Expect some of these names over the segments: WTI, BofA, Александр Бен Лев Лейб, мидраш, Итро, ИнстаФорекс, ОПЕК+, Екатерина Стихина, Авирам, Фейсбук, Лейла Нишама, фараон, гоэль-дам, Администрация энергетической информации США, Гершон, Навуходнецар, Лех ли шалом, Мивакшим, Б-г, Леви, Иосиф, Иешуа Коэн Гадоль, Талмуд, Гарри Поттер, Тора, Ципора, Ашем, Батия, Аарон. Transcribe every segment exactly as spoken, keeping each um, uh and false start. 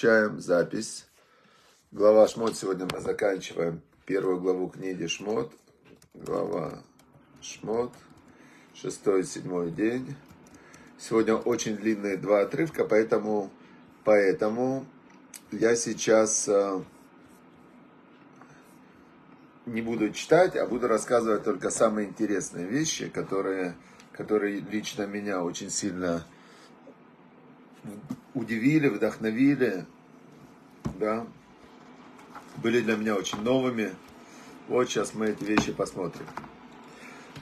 Включаем запись. Глава Шмот. Сегодня мы заканчиваем первую главу книги Шмот. Глава Шмот. Шестой и седьмой день. Сегодня очень длинные два отрывка, поэтому, поэтому я сейчас не буду читать, а буду рассказывать только самые интересные вещи, которые, которые лично меня очень сильно удивили, вдохновили, да, были для меня очень новыми. Вот сейчас мы эти вещи посмотрим.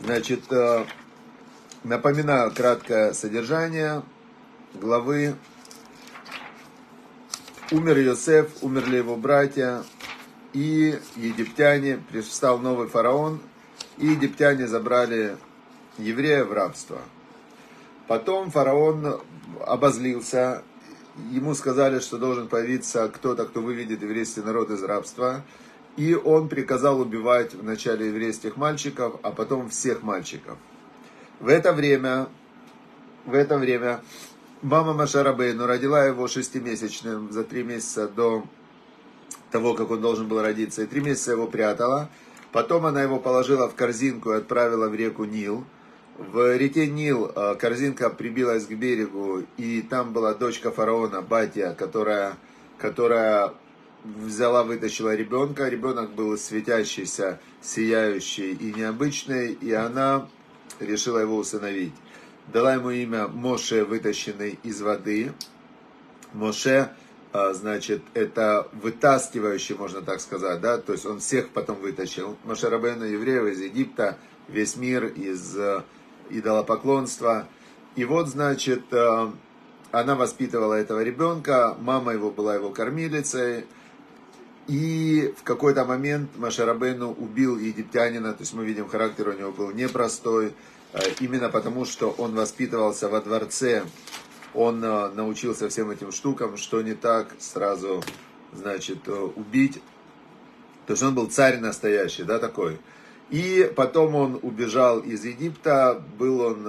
Значит, напоминаю краткое содержание главы. Умер Иосиф, умерли его братья и египтяне, встал новый фараон, и египтяне забрали евреев в рабство. Потом фараон обозлился, ему сказали, что должен появиться кто-то, кто выведет еврейский народ из рабства, и он приказал убивать вначале еврейских мальчиков, а потом всех мальчиков. В это время, в это время мама Моше Рабейну родила его шестимесячным за три месяца до того, как он должен был родиться, и три месяца его прятала. Потом она его положила в корзинку и отправила в реку Нил. В реке Нил корзинка прибилась к берегу, и там была дочка фараона Батия, которая, которая взяла, вытащила ребенка. Ребенок был светящийся, сияющий и необычный, и она решила его усыновить. Дала ему имя Моше, вытащенный из воды. Моше, значит, это вытаскивающий, можно так сказать, да, то есть он всех потом вытащил. Моше Рабейну, евреев из Египта, весь мир из идолопоклонства. И вот, значит, она воспитывала этого ребенка, мама его была его кормилицей, и в какой-то момент Моше Рабейну убил египтянина, то есть мы видим, характер у него был непростой, именно потому, что он воспитывался во дворце, он научился всем этим штукам, что не так, сразу, значит, убить. То есть он был царь настоящий, да, такой. И потом он убежал из Египта, был он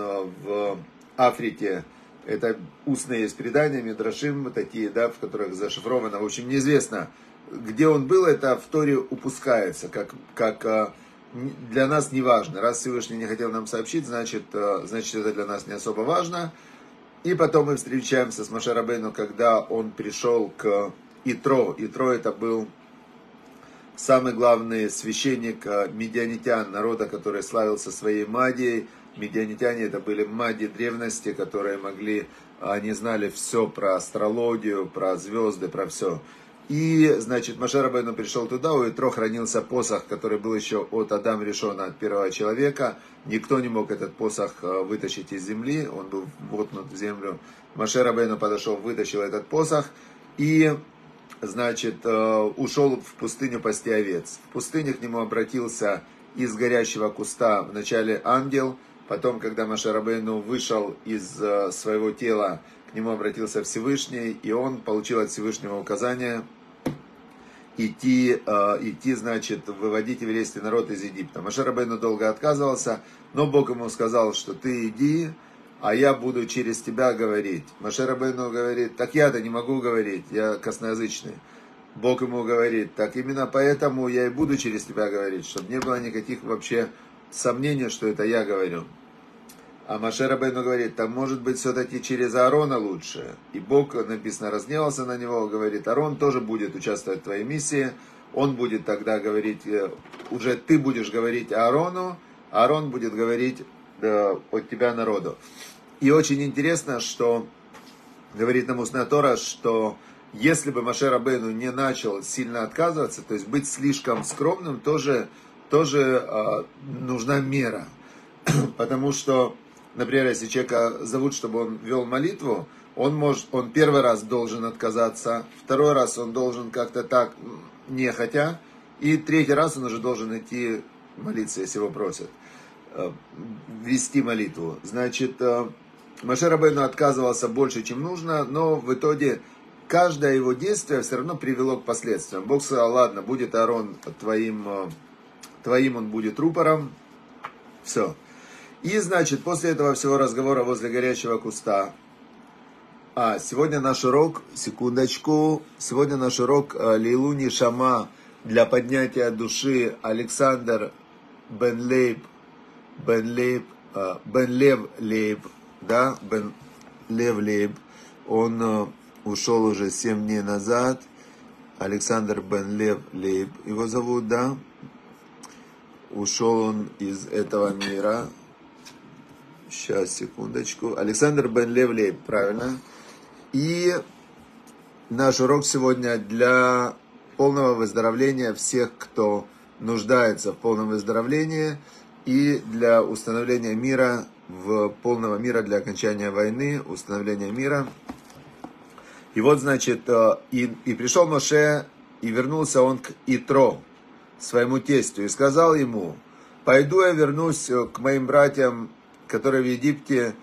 в Африке, это устные есть предания, мидрашим, такие, да, в которых зашифровано, в общем, неизвестно, где он был, это в Торе упускается, как, как для нас не важно, раз Всевышний не хотел нам сообщить, значит, значит это для нас не особо важно. И потом мы встречаемся с Моше Рабейну, когда он пришел к Итро. Итро это был самый главный священник медианитян, народа, который славился своей магией. Медианитяне это были маги древности, которые могли, они знали все про астрологию, про звезды, про все. И, значит, Моше Рабейну пришел туда, у Итро хранился посох, который был еще от Адама Ришона, от первого человека. Никто не мог этот посох вытащить из земли, он был воткнут в землю. Моше Рабейну подошел, вытащил этот посох и... Значит, ушел в пустыню пасти овец. В пустыне к нему обратился из горящего куста вначале ангел, потом, когда Моше Рабейну вышел из своего тела, к нему обратился Всевышний, и он получил от Всевышнего указание идти, идти, значит, выводить еврейский народ из Египта. Моше Рабейну долго отказывался, но Бог ему сказал, что ты иди, а я буду через тебя говорить. Моше Рабейну говорит, так я-то не могу говорить, я косноязычный. Бог ему говорит, так именно поэтому я и буду через тебя говорить, чтобы не было никаких вообще сомнений, что это я говорю. А Моше Рабейну говорит, так может быть все-таки через Аарона лучше. И Бог, написано, разгневался на него, говорит, Аарон тоже будет участвовать в твоей миссии, он будет тогда говорить, уже ты будешь говорить Аарону, Аарон будет говорить от тебя народу. И очень интересно, что говорит нам Устная Тора, что если бы Моше Рабейну не начал сильно отказываться, то есть быть слишком скромным, тоже, тоже э, нужна мера. Потому что, например, если человека зовут, чтобы он вел молитву, он, может, он первый раз должен отказаться, второй раз он должен как-то так нехотя, и третий раз он уже должен идти молиться, если его просят. Вести молитву. Значит, Моше Рабейну отказывался больше, чем нужно, но в итоге каждое его действие все равно привело к последствиям. Бог сказал, ладно, будет Аарон твоим, твоим он будет рупором. Все. И, значит, после этого всего разговора возле горящего куста А, сегодня наш урок, секундочку, сегодня наш урок Лейлу Нишама для поднятия души Александр Бен Лейб, Бен Лейб, Бен Лев Лейб, да, Бен Лев Лейб, он ушел уже семь дней назад, Александр Бен Лев Лейб, его зовут, да, ушел он из этого мира, сейчас, секундочку, Александр Бен Лев Лейб, правильно. И наш урок сегодня для полного выздоровления всех, кто нуждается в полном выздоровлении, и для установления мира, в полного мира для окончания войны, установления мира. И вот, значит, и, и пришел Моше, и вернулся он к Итро, своему тестю, и сказал ему: «Пойду я вернусь к моим братьям, которые в Египте,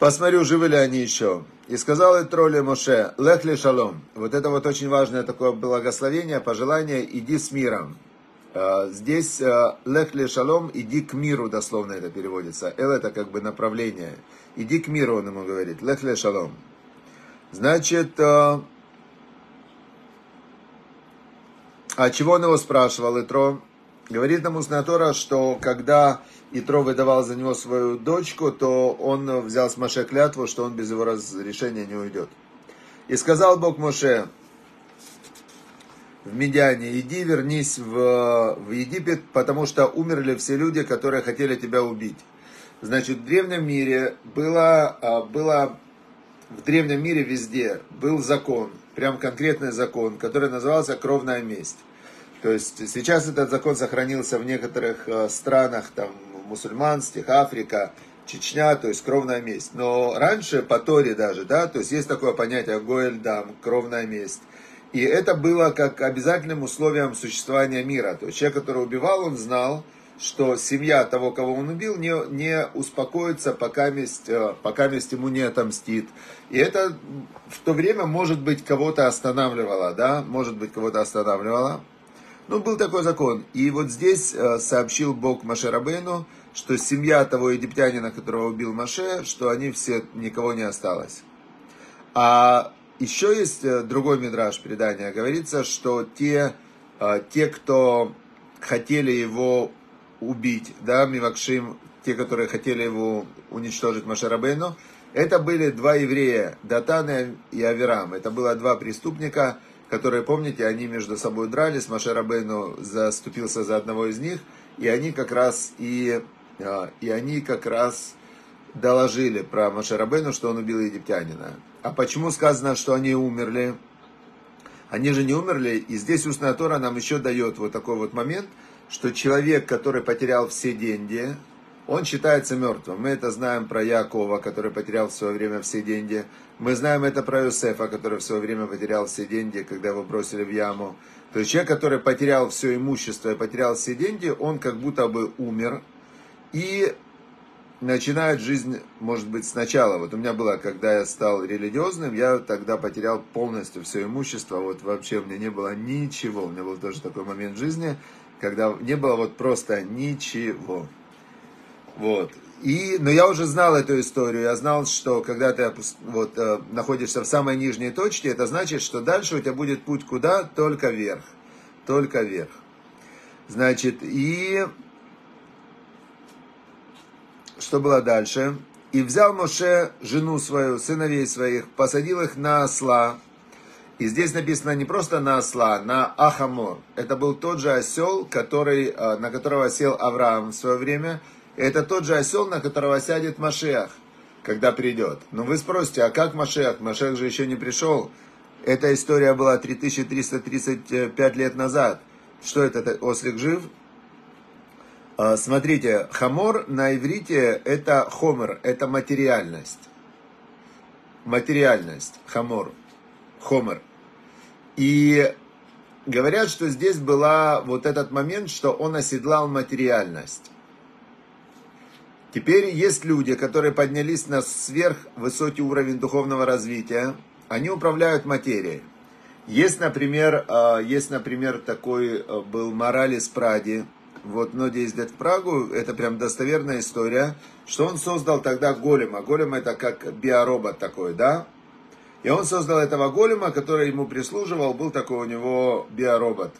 посмотрю, живы ли они еще». И сказал Итро ле Моше: «Лех ли шалом». Вот это вот очень важное такое благословение, пожелание: «Иди с миром». Здесь «Лех ли шалом», «иди к миру», дословно это переводится. «Эл» — это как бы направление. «Иди к миру», он ему говорит. «Лех ли шалом». Значит, а чего он его спрашивал, Итро? Говорит нам Устная Тора, что когда Итро выдавал за него свою дочку, то он взял с Моше клятву, что он без его разрешения не уйдет. И сказал Бог Моше в Медиане: «Иди, вернись в, в Египет, потому что умерли все люди, которые хотели тебя убить». Значит, в древнем мире было, было в древнем мире везде был закон, прям конкретный закон, который назывался «Кровная месть». То есть сейчас этот закон сохранился в некоторых странах, там, мусульманских, Африка, Чечня, то есть кровная месть. Но раньше по Торе даже, да, то есть есть такое понятие «гоэль-дам», кровная месть. И это было как обязательным условием существования мира. То есть человек, который убивал, он знал, что семья того, кого он убил, не, не успокоится, пока месть, пока месть ему не отомстит. И это в то время, может быть, кого-то останавливало, да, может быть, кого-то останавливало. Ну, был такой закон. И вот здесь сообщил Бог Моше Рабейну, что семья того египтянина, которого убил Моше, что они все, никого не осталось. А еще есть другой мидраш предания. Говорится, что те, те, кто хотели его убить, да, Мивакшим, те, которые хотели его уничтожить, Моше Рабейну, это были два еврея, Датан и Авирам. Это было два преступника, которые, помните, они между собой дрались, Моше Рабейну заступился за одного из них, и они как раз, и, и они как раз доложили про Моше Рабейну, что он убил египтянина. А почему сказано, что они умерли? Они же не умерли, и здесь Устная Тора нам еще дает вот такой вот момент, что человек, который потерял все деньги, он считается мертвым. Мы это знаем про Якова, который потерял в свое время все деньги. Мы знаем это про Иосифа, который в свое время потерял все деньги, когда его бросили в яму. То есть человек, который потерял все имущество и потерял все деньги, он как будто бы умер и начинает жизнь, может быть, сначала. Вот у меня было, когда я стал религиозным, я тогда потерял полностью все имущество. Вот вообще у меня не было ничего. У меня был тоже такой момент в жизни, когда не было вот просто ничего. Вот. И, но я уже знал эту историю, я знал, что когда ты вот, находишься в самой нижней точке, это значит, что дальше у тебя будет путь куда? Только вверх, только вверх. Значит, и что было дальше? «И взял Моше жену свою, сыновей своих, посадил их на осла». И здесь написано не просто на осла, на Ахамор. Это был тот же осел, который, на которого сел Авраам в свое время. Это тот же осел, на которого сядет Машиах, когда придет. Но вы спросите, а как Машиах? Машиах же еще не пришел. Эта история была три тысячи триста тридцать пять лет назад. Что это, ослик жив? Смотрите, хамор на иврите это хомер, это материальность. Материальность, хамор, хомер. И говорят, что здесь был вот этот момент, что он оседлал материальность. Теперь есть люди, которые поднялись на сверхвысокий уровень духовного развития. Они управляют материей. Есть, например, есть, например такой был Мораль из Праги. Вот многие ездят в Прагу, это прям достоверная история, что он создал тогда голема. Голем это как биоробот такой, да? И он создал этого голема, который ему прислуживал, был такой у него биоробот.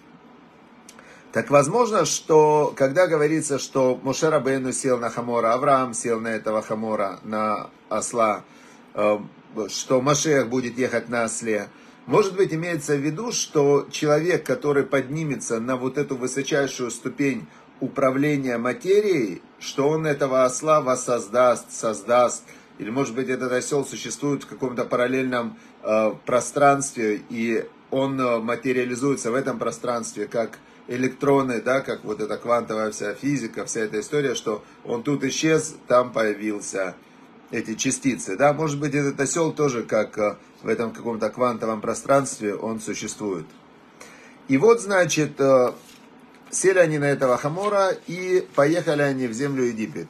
Так возможно, что когда говорится, что Моше Рабейну сел на Хамора, Авраам сел на этого Хамора, на осла, что Машиах будет ехать на осле, может быть, имеется в виду, что человек, который поднимется на вот эту высочайшую ступень управления материей, что он этого осла воссоздаст, создаст, или, может быть, этот осел существует в каком-то параллельном э, пространстве, и он э, материализуется в этом пространстве как электроны, да, как вот эта квантовая вся физика, вся эта история, что он тут исчез, там появился эти частицы, да, может быть, этот осел тоже как э, в этом каком-то квантовом пространстве он существует. И вот, значит, э, сели они на этого Хамора, и поехали они в землю Египет.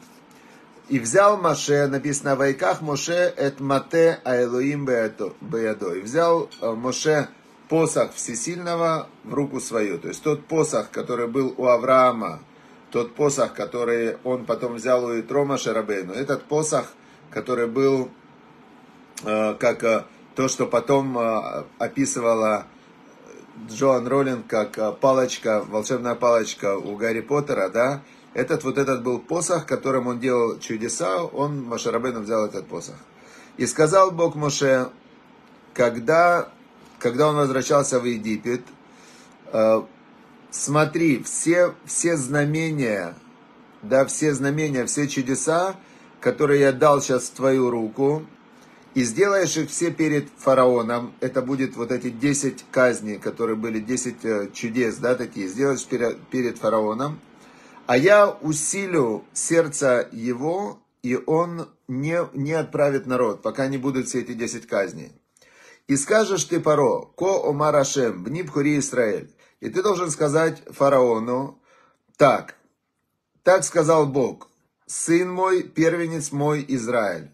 И взял Моше, написано в Вайках Моше эт мате аэлуим беядо. И взял Моше посох всесильного в руку свою. То есть тот посох, который был у Авраама, тот посох, который он потом взял у Итро Моше Рабейну, этот посох, который был, как то, что потом описывала Джоан Роллинг, как палочка, волшебная палочка у Гарри Поттера, да? Этот вот этот был посох, которым он делал чудеса, он, Моше Рабейну, взял этот посох. И сказал Бог Моше, когда, когда он возвращался в Египет, э, смотри, все, все знамения, да, все знамения, все чудеса, которые я дал сейчас в твою руку, и сделаешь их все перед фараоном, это будет вот эти десять казней, которые были, десять чудес, да, такие, сделаешь перед, перед фараоном, а я усилю сердце его, и он не, не отправит народ, пока не будут все эти десять казней. И скажешь ты, Паро, ко омар Ашем, бни бхури Исраэль. И ты должен сказать фараону, так, так сказал Бог, сын мой, первенец мой Израиль.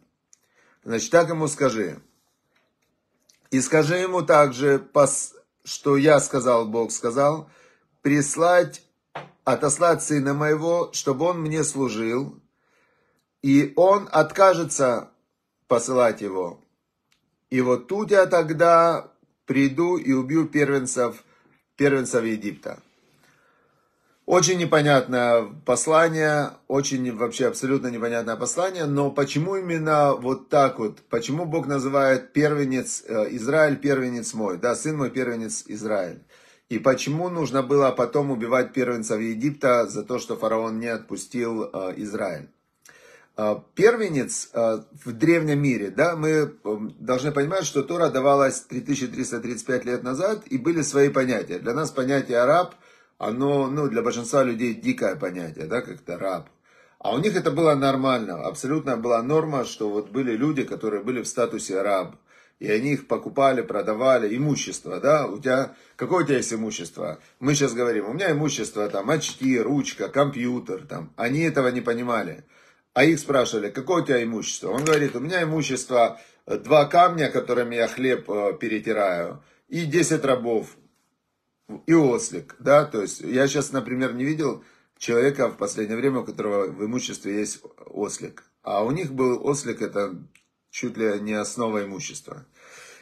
Значит, так ему скажи. И скажи ему также, что я сказал, Бог сказал, прислать, отослать сына моего, чтобы он мне служил, и он откажется посылать его. И вот тут я тогда приду и убью первенцев, первенцев Египта. Очень непонятное послание, очень вообще абсолютно непонятное послание, но почему именно вот так вот, почему Бог называет первенец Израиль, первенец мой, да, сын мой, первенец Израиль? И почему нужно было потом убивать первенцев Египта за то, что фараон не отпустил Израиль? Первенец в древнем мире, да, мы должны понимать, что Тора давалась три тысячи триста тридцать пять лет назад, и были свои понятия. Для нас понятие «раб», оно, ну, для большинства людей дикое понятие, да, как-то «раб». А у них это было нормально, абсолютно была норма, что вот были люди, которые были в статусе «раб». И они их покупали, продавали, имущество, да, у тебя, какое у тебя есть имущество? Мы сейчас говорим, у меня имущество, там, очки, ручка, компьютер, там, они этого не понимали, а их спрашивали, какое у тебя имущество? Он говорит, у меня имущество два камня, которыми я хлеб перетираю, и десять рабов, и ослик, да, то есть, я сейчас, например, не видел человека в последнее время, у которого в имуществе есть ослик, а у них был ослик, это... чуть ли не основа имущества.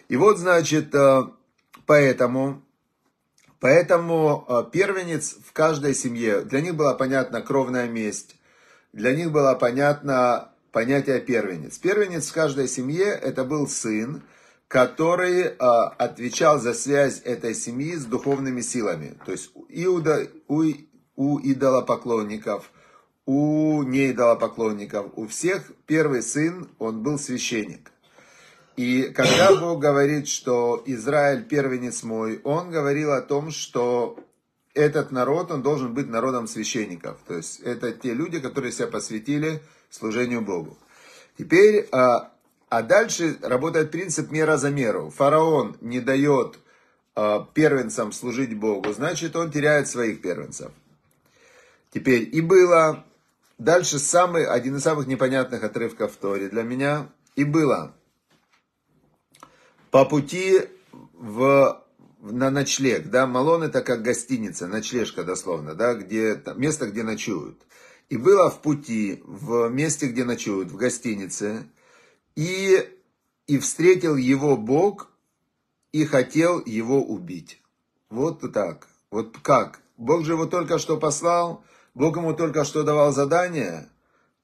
И вот, значит, поэтому, поэтому первенец в каждой семье, для них была понятна кровная месть, для них было понятно понятие первенец. Первенец в каждой семье это был сын, который отвечал за связь этой семьи с духовными силами. То есть и у, у, у идолопоклонников, у неидолопоклонников, у всех первый сын, он был священник. И когда Бог говорит, что Израиль первенец мой, он говорил о том, что этот народ, он должен быть народом священников. То есть это те люди, которые себя посвятили служению Богу. Теперь, а, а дальше работает принцип мера за меру. Фараон не дает а, первенцам служить Богу, значит он теряет своих первенцев. Теперь и было... Дальше самый, один из самых непонятных отрывков в Торе для меня. И было. По пути в, на ночлег. Да, малон это как гостиница, ночлежка дословно. Да, где, там, место, где ночуют. И было в пути, в месте, где ночуют, в гостинице. И и встретил его Бог, и хотел его убить. Вот так. Вот как? Бог же его только что послал, Бог ему только что давал задание,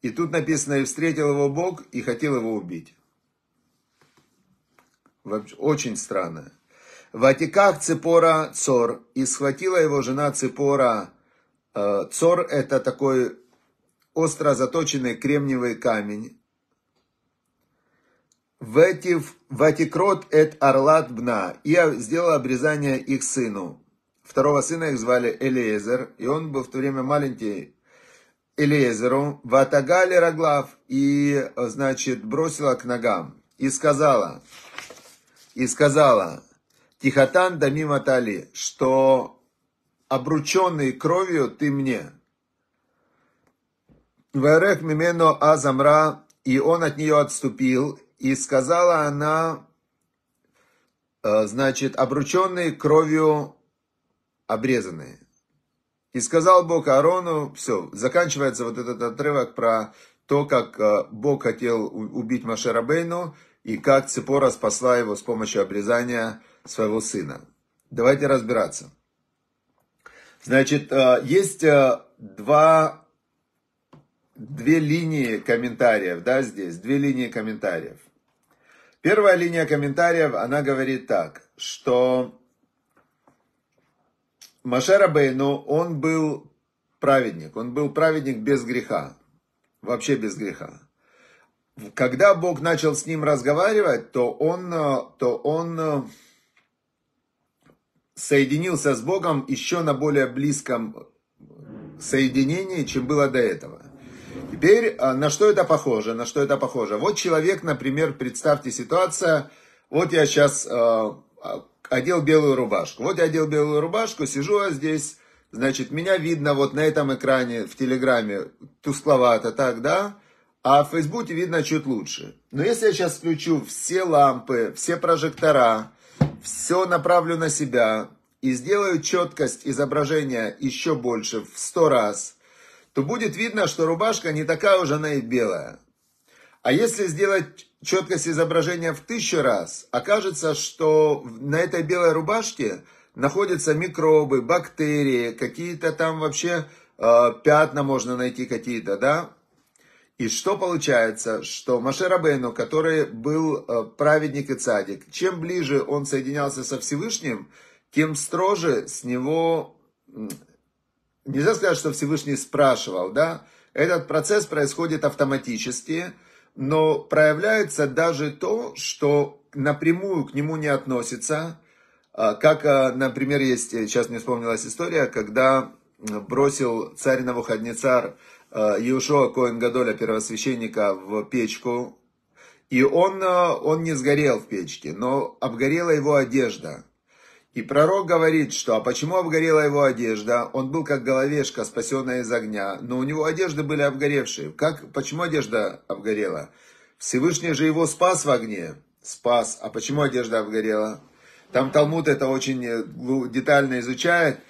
и тут написано, и встретил его Бог, и хотел его убить. Очень странно. В отеках Ципора Цор, и схватила его жена Ципора. Цор – это такой остро заточенный кремниевый камень. Ватикрот эт арлат бна. И сделала обрезание их сыну. Второго сына их звали Элиэзер, и он был в то время маленький. Элиэзеру ватагали раглав, и, значит, бросила к ногам. И сказала, и сказала, тихотан дамима тали, что обрученный кровью ты мне. Варех мимено азамра, и он от нее отступил. И сказала она, значит, обрученные кровью обрезанные. И сказал Бог Аарону, все, заканчивается вот этот отрывок про то, как Бог хотел убить Моше Рабейну, и как Ципора спасла его с помощью обрезания своего сына. Давайте разбираться. Значит, есть два... Две линии комментариев, да, здесь, две линии комментариев. Первая линия комментариев, она говорит так, что Моше Рабейну, он был праведник, он был праведник без греха, вообще без греха. Когда Бог начал с ним разговаривать, то он, то он соединился с Богом еще на более близком соединении, чем было до этого. Теперь, на что это похоже, на что это похоже? Вот человек, например, представьте ситуацию, вот я сейчас э, одел белую рубашку, вот я одел белую рубашку, сижу я здесь, значит, меня видно вот на этом экране, в Телеграме, тускловато так, да, а в Фейсбуке видно чуть лучше. Но если я сейчас включу все лампы, все прожектора, все направлю на себя и сделаю четкость изображения еще больше, в сто раз, то будет видно, что рубашка не такая уже она и белая. А если сделать четкость изображения в тысячу раз, окажется, что на этой белой рубашке находятся микробы, бактерии, какие-то там вообще э, пятна можно найти какие-то, да? И что получается? Что Моше Рабейну, который был э, праведник и цадик, чем ближе он соединялся со Всевышним, тем строже с него... Нельзя сказать, что Всевышний спрашивал, да? Этот процесс происходит автоматически, но проявляется даже то, что напрямую к нему не относится. Как, например, есть, сейчас мне вспомнилась история, когда бросил царь Навуходнецар Иеошуа Коэн Гадоля, первосвященника, в печку. И он, он не сгорел в печке, но обгорела его одежда. И пророк говорит, что а почему обгорела его одежда? Он был как головешка, спасенная из огня, но у него одежды были обгоревшие. Как, почему одежда обгорела? Всевышний же его спас в огне. Спас. А почему одежда обгорела? Там Талмуд это очень детально изучает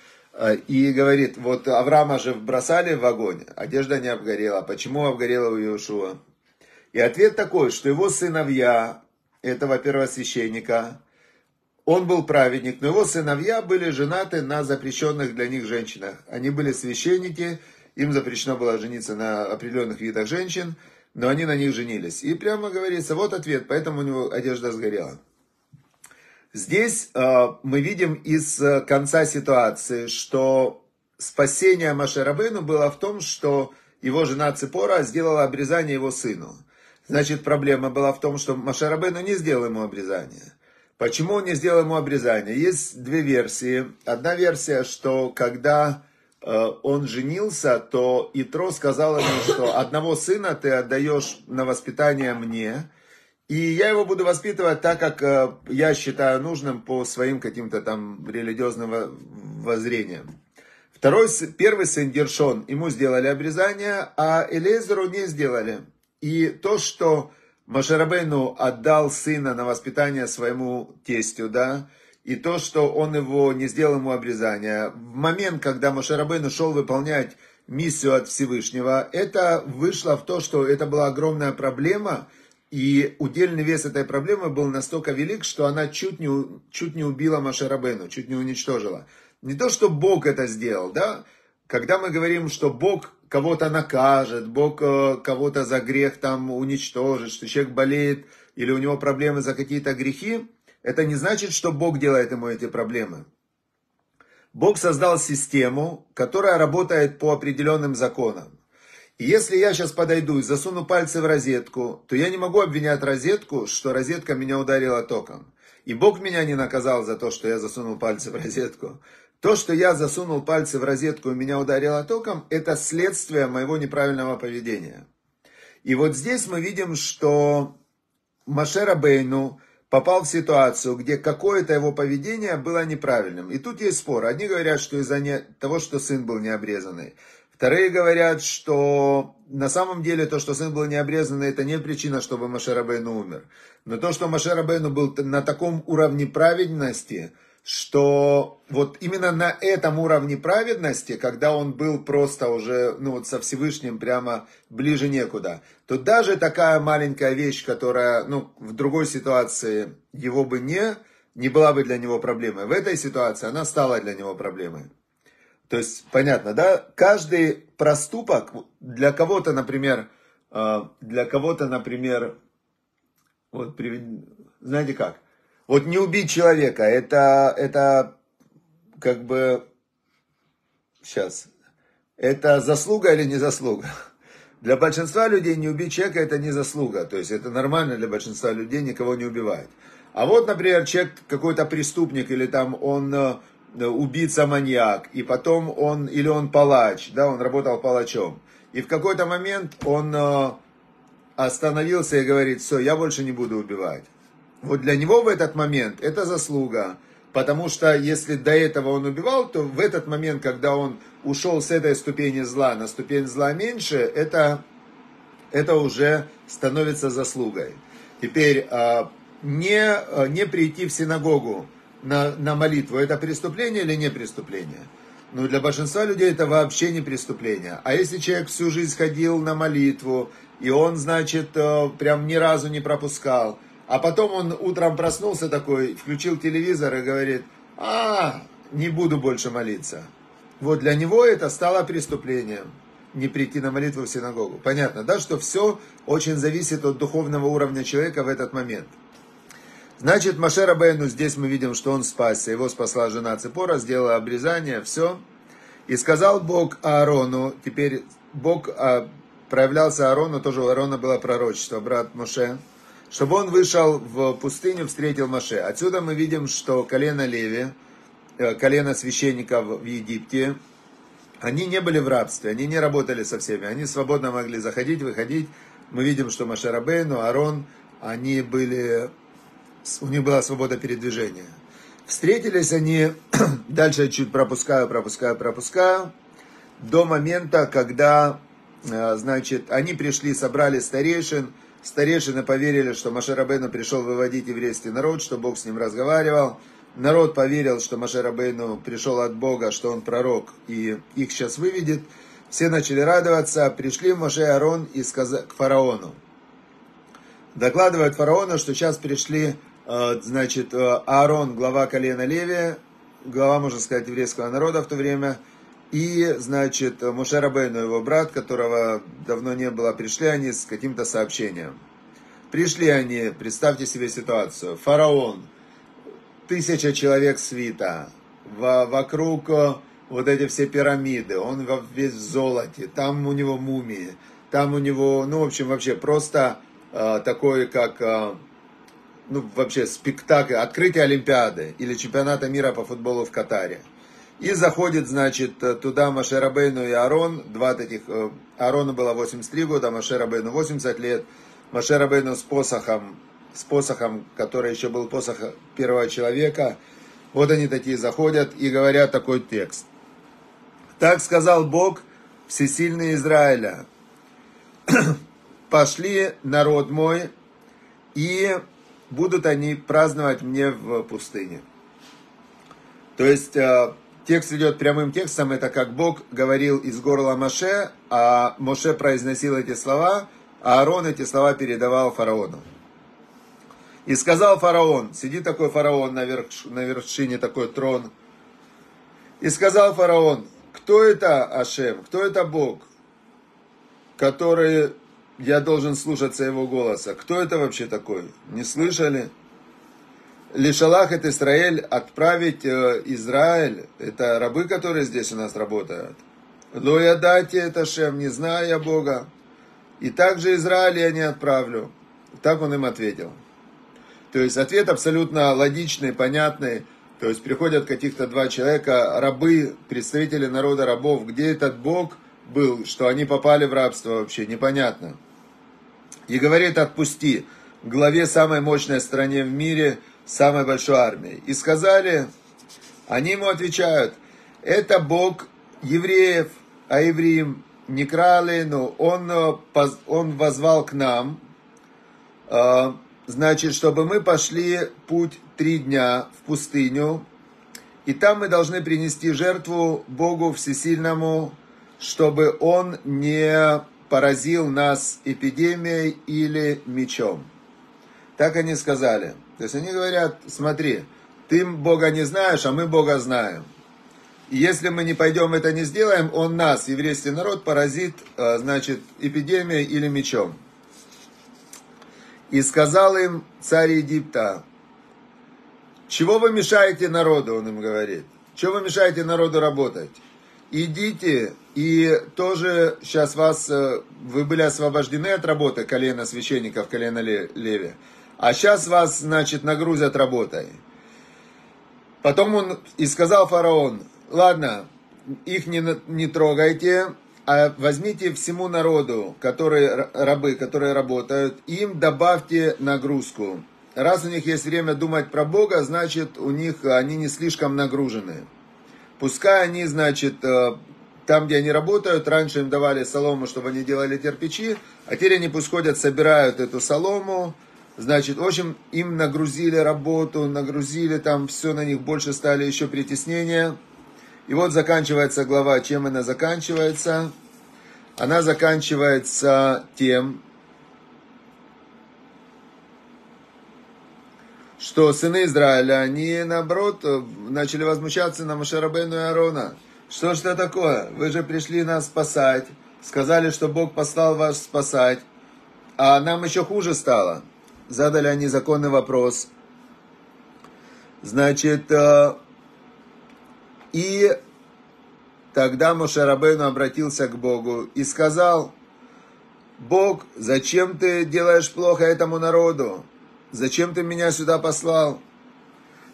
и говорит, вот Авраама же бросали в огонь, одежда не обгорела. Почему обгорела у Иешуа? И ответ такой, что его сыновья, этого первосвященника, он был праведник, но его сыновья были женаты на запрещенных для них женщинах. Они были священники, им запрещено было жениться на определенных видах женщин, но они на них женились. И прямо говорится, вот ответ, поэтому у него одежда сгорела. Здесь э, мы видим из конца ситуации, что спасение Моше Рабейну было в том, что его жена Ципора сделала обрезание его сыну. Значит, проблема была в том, что Моше Рабейну не сделал ему обрезание. Почему он не сделал ему обрезание? Есть две версии. Одна версия, что когда э, он женился, то Итро сказал ему, что одного сына ты отдаешь на воспитание мне, и я его буду воспитывать так, как э, я считаю нужным по своим каким-то там религиозным воззрениям. Второй, первый сын Гершон, ему сделали обрезание, а Элиэзеру не сделали. И то, что... Моше Рабейну отдал сына на воспитание своему тестю, да, и то, что он его не сделал ему обрезания. В момент, когда Моше Рабейну шел выполнять миссию от Всевышнего, это вышло в то, что это была огромная проблема, И удельный вес этой проблемы был настолько велик, что она чуть не, чуть не убила Моше Рабейну, чуть не уничтожила. Не то, что Бог это сделал, да? Когда мы говорим, что Бог кого-то накажет, Бог кого-то за грех там уничтожит, что человек болеет или у него проблемы за какие-то грехи, это не значит, что Бог делает ему эти проблемы. Бог создал систему, которая работает по определенным законам. И если я сейчас подойду и засуну пальцы в розетку, то я не могу обвинять розетку, что розетка меня ударила током. И Бог меня не наказал за то, что я засунул пальцы в розетку. То, что я засунул пальцы в розетку и меня ударило током, это следствие моего неправильного поведения. И вот здесь мы видим, что Моше Рабейну попал в ситуацию, где какое-то его поведение было неправильным. И тут есть спор. Одни говорят, что из-за того, что сын был необрезанный. Вторые говорят, что на самом деле то, что сын был необрезанный, это не причина, чтобы Моше Рабейну умер. Но то, что Моше Рабейну был на таком уровне праведности, что вот именно на этом уровне праведности, когда он был просто уже ну вот со Всевышним прямо ближе некуда, то даже такая маленькая вещь, которая ну, в другой ситуации его бы не, не была бы для него проблемой, в этой ситуации она стала для него проблемой. То есть, понятно, да? Каждый проступок для кого-то, например, для кого-то, например, вот, знаете как? Вот не убить человека, это, это как бы, сейчас, это заслуга или не заслуга? Для большинства людей не убить человека это не заслуга, то есть это нормально для большинства людей никого не убивать. А вот, например, человек какой-то преступник или там он... убийца-маньяк, и потом он, или он палач, да, он работал палачом, и в какой-то момент он остановился и говорит, все, я больше не буду убивать. Вот для него в этот момент это заслуга, потому что если до этого он убивал, то в этот момент, когда он ушел с этой ступени зла на ступень зла меньше, это, это уже становится заслугой. Теперь не, не прийти в синагогу, На, на молитву, это преступление или не преступление? Ну, для большинства людей это вообще не преступление. А если человек всю жизнь ходил на молитву, и он, значит, прям ни разу не пропускал, а потом он утром проснулся такой, включил телевизор и говорит, а, не буду больше молиться. Вот для него это стало преступлением, не прийти на молитву в синагогу. Понятно, да, что все очень зависит от духовного уровня человека в этот момент. Значит, Моше Рабейну, здесь мы видим, что он спасся. Его спасла жена Ципора, сделала обрезание, все. И сказал Бог Аарону, теперь Бог а, проявлялся Аарону, тоже у Аарона было пророчество, брат Моше, чтобы он вышел в пустыню, встретил Моше. Отсюда мы видим, что колено Леви, колено священников в Египте, они не были в рабстве, они не работали со всеми, они свободно могли заходить, выходить. Мы видим, что Моше Рабейну, Аарон, они были... У них была свобода передвижения. Встретились они, дальше я чуть пропускаю, пропускаю, пропускаю, до момента, когда, значит, они пришли, собрали старейшин, старейшины поверили, что Моше Рабейну пришел выводить еврейский народ, что Бог с ним разговаривал, народ поверил, что Моше Рабейну пришел от Бога, что он пророк и их сейчас выведет, все начали радоваться, пришли Моше и Аарон и сказали, к фараону. Докладывают фараону, что сейчас пришли... Значит, Аарон, глава колена Леви, глава, можно сказать, еврейского народа в то время, и, значит, Моше Рабейну, его брат, которого давно не было, пришли они с каким-то сообщением. Пришли они, представьте себе ситуацию, фараон, тысяча человек свита, вокруг вот эти все пирамиды, он весь в золоте, там у него мумии, там у него, ну, в общем, вообще просто такой, как... ну, вообще, спектакль, открытие Олимпиады или чемпионата мира по футболу в Катаре. И заходит, значит, туда Моше Рабейну и Аарон, два таких, Аарону было восемьдесят три года, Моше Рабейну восемьдесят лет, Моше Рабейну с посохом, с посохом, который еще был посох первого человека, вот они такие заходят и говорят такой текст. Так сказал Бог, всесильный Израиля, пошли, народ мой, и... будут они праздновать мне в пустыне. То есть, э, текст идет прямым текстом, это как Бог говорил из горла Моше, а Моше произносил эти слова, Аарон эти слова передавал фараону. И сказал фараон, сидит такой фараон на, верш, на вершине, такой трон. И сказал фараон, кто это Ашем, кто это Бог, который я должен слушаться его голоса? Кто это вообще такой? Не слышали? Лишалах это Израиль, отправить Израиль, это рабы, которые здесь у нас работают. Но я дайте это Ашем, не знаю я Бога. И также Израиль я не отправлю. Так он им ответил. То есть ответ абсолютно логичный, понятный. То есть приходят каких-то два человека, рабы, представители народа рабов. Где этот Бог был, что они попали в рабство вообще? Непонятно. И говорит, отпусти главе самой мощной стране в мире, самой большой армии. И сказали, они ему отвечают, это Бог евреев, а евреям не крали, но он, он возвал к нам, значит, чтобы мы пошли путь три дня в пустыню, и там мы должны принести жертву Богу Всесильному, чтобы Он не поразил нас эпидемией или мечом. Так они сказали. То есть они говорят, смотри, ты Бога не знаешь, а мы Бога знаем. И если мы не пойдем это не сделаем, Он нас, еврейский народ, поразит, значит, эпидемией или мечом. И сказал им царь Египта, чего вы мешаете народу, он им говорит, чего вы мешаете народу работать? Идите, и тоже сейчас вас, вы были освобождены от работы, колено священников, колено Леви, а сейчас вас, значит, нагрузят работой. Потом он и сказал фараон, ладно, их не, не трогайте, а возьмите всему народу, которые рабы, которые работают, им добавьте нагрузку. Раз у них есть время думать про Бога, значит, у них они не слишком нагружены. Пускай они, значит, там, где они работают, раньше им давали солому, чтобы они делали кирпичи, а теперь они пусть ходят, собирают эту солому, значит, в общем, им нагрузили работу, нагрузили там все на них, больше стали еще притеснения. И вот заканчивается глава, чем она заканчивается? Она заканчивается тем, что сыны Израиля, они, наоборот, начали возмущаться на Моше Рабейну и Аарона. Что ж это такое? Вы же пришли нас спасать, сказали, что Бог послал вас спасать, а нам еще хуже стало. Задали они законный вопрос. Значит, и тогда Моше Рабейну обратился к Богу и сказал, Бог, зачем ты делаешь плохо этому народу? Зачем ты меня сюда послал?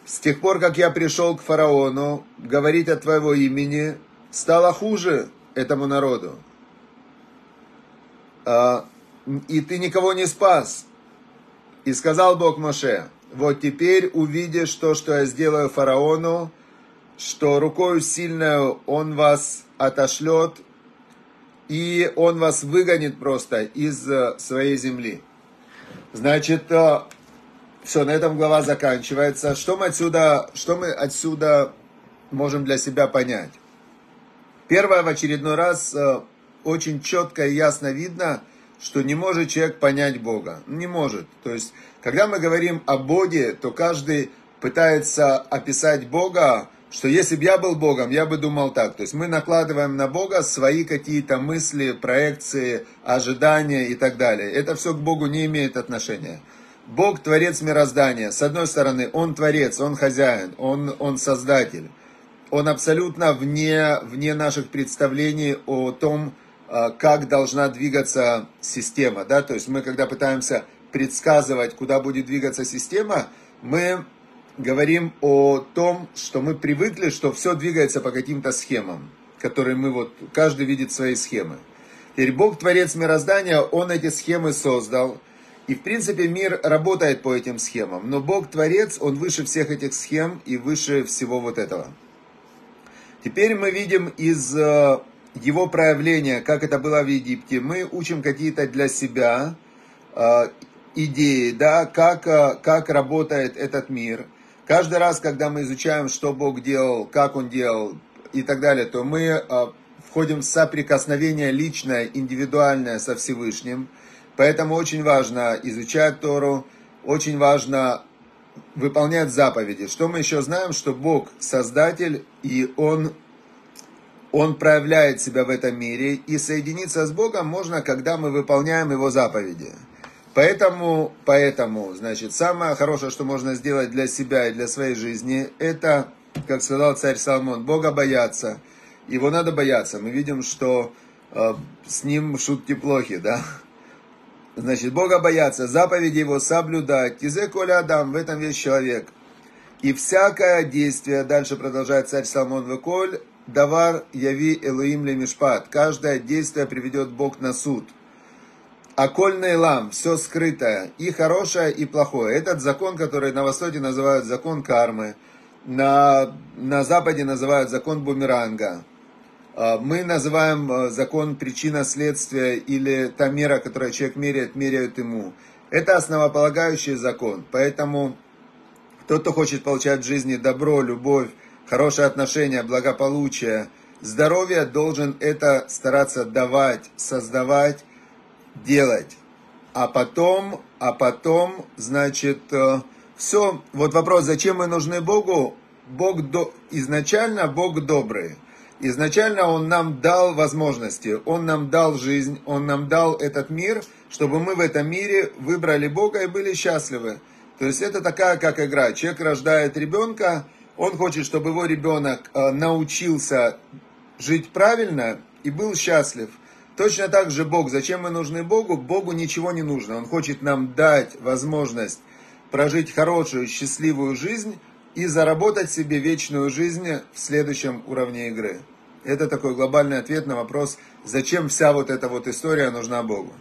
С тех пор, как я пришел к фараону, говорить от твоего имени стало хуже этому народу. И ты никого не спас. И сказал Бог Моше, вот теперь увидишь то, что я сделаю фараону, что рукою сильную он вас отошлет, и он вас выгонит просто из своей земли. Значит, все, на этом глава заканчивается. Что мы отсюда, что мы отсюда можем для себя понять? Первое, в очередной раз очень четко и ясно видно, что не может человек понять Бога. Не может. То есть, когда мы говорим о Боге, то каждый пытается описать Бога, что если бы я был Богом, я бы думал так. То есть мы накладываем на Бога свои какие-то мысли, проекции, ожидания и так далее. Это все к Богу не имеет отношения. Бог – творец мироздания. С одной стороны, Он творец, Он хозяин, Он, он создатель. Он абсолютно вне, вне наших представлений о том, как должна двигаться система. Да? То есть мы, когда пытаемся предсказывать, куда будет двигаться система, мы говорим о том, что мы привыкли, что все двигается по каким-то схемам, которые мы вот, каждый видит свои схемы. Теперь Бог, творец мироздания, Он эти схемы создал. И в принципе мир работает по этим схемам. Но Бог, творец, Он выше всех этих схем и выше всего вот этого. Теперь мы видим из Его проявления, как это было в Египте, мы учим какие-то для себя идеи, да, как, как работает этот мир. Каждый раз, когда мы изучаем, что Бог делал, как Он делал и так далее, то мы входим в соприкосновение личное, индивидуальное со Всевышним. Поэтому очень важно изучать Тору, очень важно выполнять заповеди. Что мы еще знаем? Что Бог Создатель, и Он, Он проявляет себя в этом мире, и соединиться с Богом можно, когда мы выполняем Его заповеди. Поэтому, поэтому, значит, самое хорошее, что можно сделать для себя и для своей жизни, это, как сказал царь Соломон, Бога бояться. Его надо бояться. Мы видим, что э, с ним шутки плохи, да? Значит, Бога бояться, заповеди его соблюдать. Тизе коля адам, в этом весь человек. И всякое действие, дальше продолжает царь Соломон, выколь, давар яви элуим лемишпат. Каждое действие приведет Бог на суд. Окольный лам, все скрытое, и хорошее, и плохое. Этот закон, который на Востоке называют закон кармы, на, на Западе называют закон бумеранга. Мы называем закон причина-следствия, или та мера, которую человек меряет, меряют ему. Это основополагающий закон. Поэтому тот, кто хочет получать в жизни добро, любовь, хорошие отношения, благополучие, здоровье, должен это стараться давать, создавать, делать, а потом, а потом, значит, все, вот вопрос, зачем мы нужны Богу? Бог до... изначально Бог добрый, изначально Он нам дал возможности, Он нам дал жизнь, Он нам дал этот мир, чтобы мы в этом мире выбрали Бога и были счастливы. То есть это такая, как игра, человек рождает ребенка, он хочет, чтобы его ребенок научился жить правильно и был счастлив. Точно так же Бог. Зачем мы нужны Богу? Богу ничего не нужно. Он хочет нам дать возможность прожить хорошую, счастливую жизнь и заработать себе вечную жизнь в следующем уровне игры. Это такой глобальный ответ на вопрос, зачем вся вот эта вот история нужна Богу.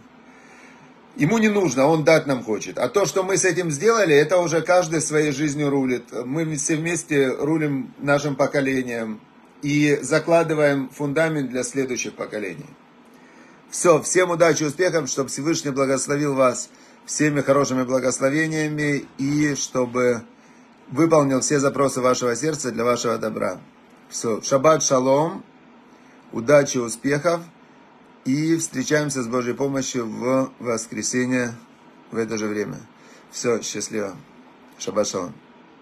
Ему не нужно, Он дать нам хочет. А то, что мы с этим сделали, это уже каждый своей жизнью рулит. Мы все вместе рулим нашим поколением и закладываем фундамент для следующих поколений. Все, всем удачи, успехов, чтобы Всевышний благословил вас всеми хорошими благословениями и чтобы выполнил все запросы вашего сердца для вашего добра. Все, шаббат шалом, удачи, успехов и встречаемся с Божьей помощью в воскресенье в это же время. Все, счастливо, шаббат шалом.